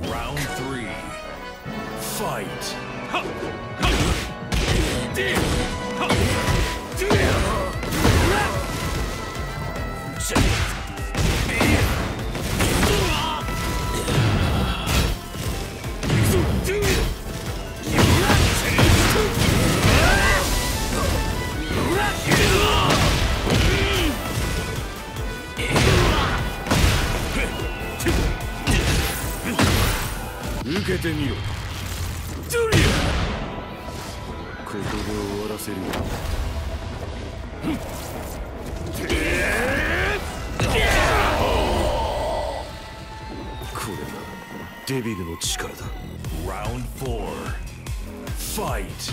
Round 4. Fight.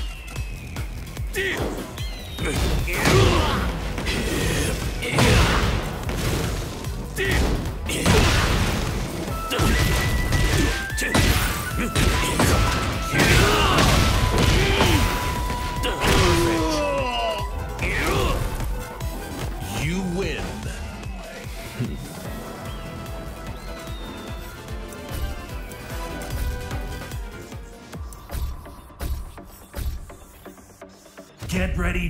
You win. Get ready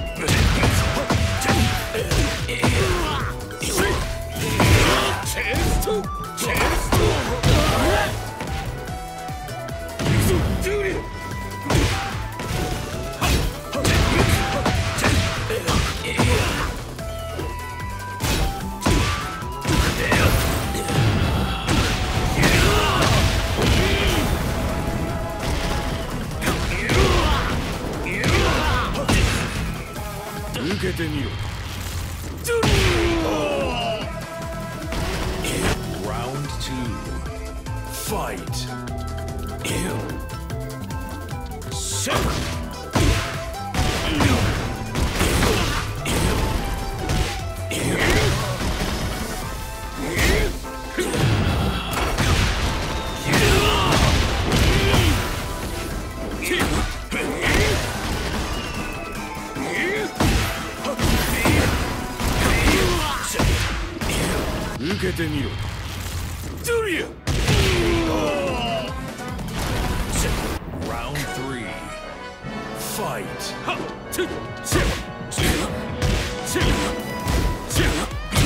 Round 2. Fight. Round 3. Fight.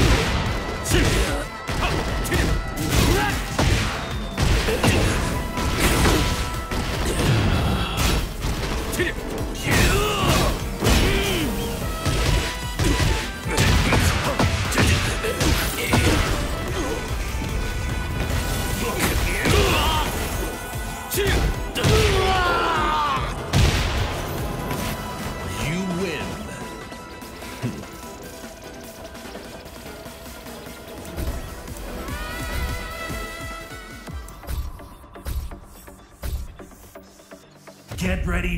Get ready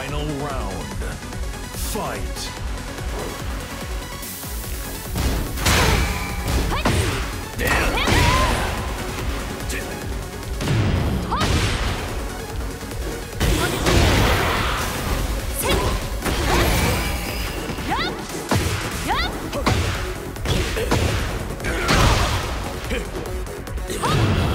Final round. Fight. Huh?